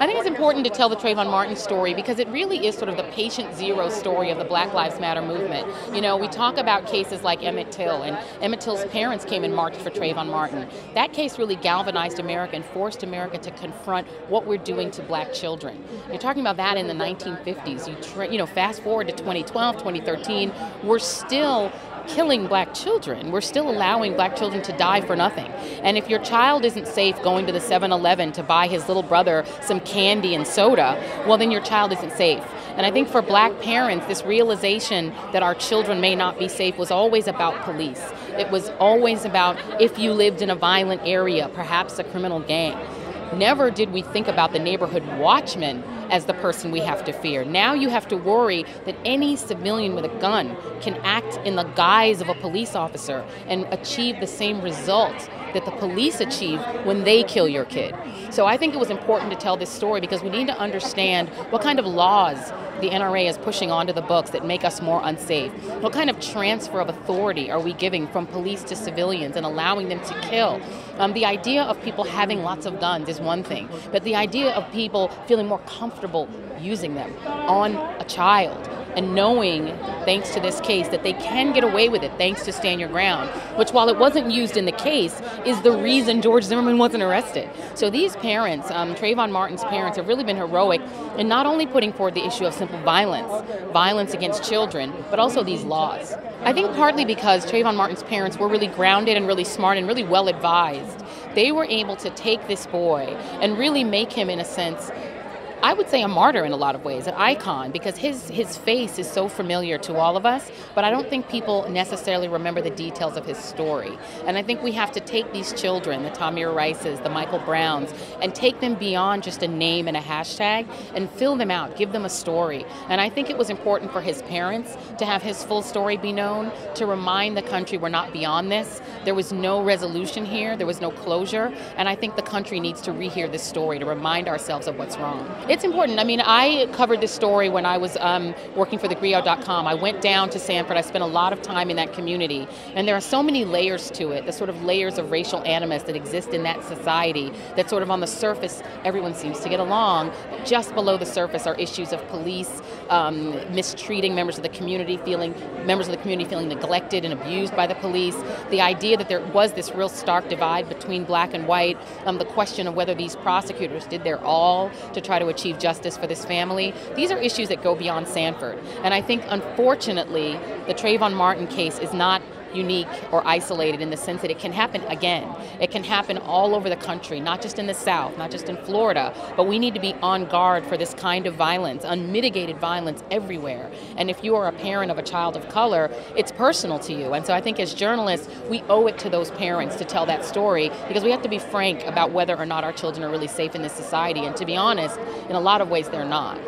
I think it's important to tell the Trayvon Martin story because it really is sort of the patient zero story of the Black Lives Matter movement. You know, we talk about cases like Emmett Till, and Emmett Till's parents came and marched for Trayvon Martin. That case really galvanized America and forced America to confront what we're doing to black children. You're talking about that in the 1950s. You know, fast forward to 2012, 2013, we're still killing black children. We're still allowing black children to die for nothing. And if your child isn't safe going to the 7-Eleven to buy his little brother some candy and soda, well, then your child isn't safe. And I think for black parents, this realization that our children may not be safe was always about police. It was always about if you lived in a violent area, perhaps a criminal gang. Never did we think about the neighborhood watchman as the person we have to fear. Now you have to worry that any civilian with a gun can act in the guise of a police officer and achieve the same result that the police achieve when they kill your kid. So I think it was important to tell this story because we need to understand what kind of laws the NRA is pushing onto the books that make us more unsafe. What kind of transfer of authority are we giving from police to civilians and allowing them to kill? The idea of people having lots of guns is one thing, but the idea of people feeling more comfortable using them on a child and knowing, thanks to this case, that they can get away with it thanks to Stand Your Ground, which while it wasn't used in the case, is the reason George Zimmerman wasn't arrested. So these parents, Trayvon Martin's parents, have really been heroic in not only putting forward the issue of simple violence against children, but also these laws. I think partly because Trayvon Martin's parents were really grounded and really smart and really well advised. They were able to take this boy and really make him, in a sense, I would say a martyr in a lot of ways, an icon, because his face is so familiar to all of us, but I don't think people necessarily remember the details of his story. And I think we have to take these children, the Tamir Rices, the Michael Browns, and take them beyond just a name and a hashtag and fill them out, give them a story. And I think it was important for his parents to have his full story be known, to remind the country we're not beyond this. There was no resolution here, there was no closure, and I think the country needs to rehear this story to remind ourselves of what's wrong. It's important. I mean, I covered this story when I was working for thegrio.com. I went down to Sanford. I spent a lot of time in that community. And there are so many layers to it, the sort of layers of racial animus that exist in that society that sort of on the surface, everyone seems to get along. Just below the surface are issues of police mistreating members of the community, feeling neglected and abused by the police. The idea that there was this real stark divide between black and white, the question of whether these prosecutors did their all to try to achieve justice for this family. These are issues that go beyond Sanford. And I think, unfortunately, the Trayvon Martin case is not unique or isolated in the sense that it can happen again. It can happen all over the country, not just in the South, not just in Florida, but we need to be on guard for this kind of violence, unmitigated violence everywhere. And if you are a parent of a child of color, it's personal to you. And so I think as journalists, we owe it to those parents to tell that story because we have to be frank about whether or not our children are really safe in this society. And to be honest, in a lot of ways, they're not.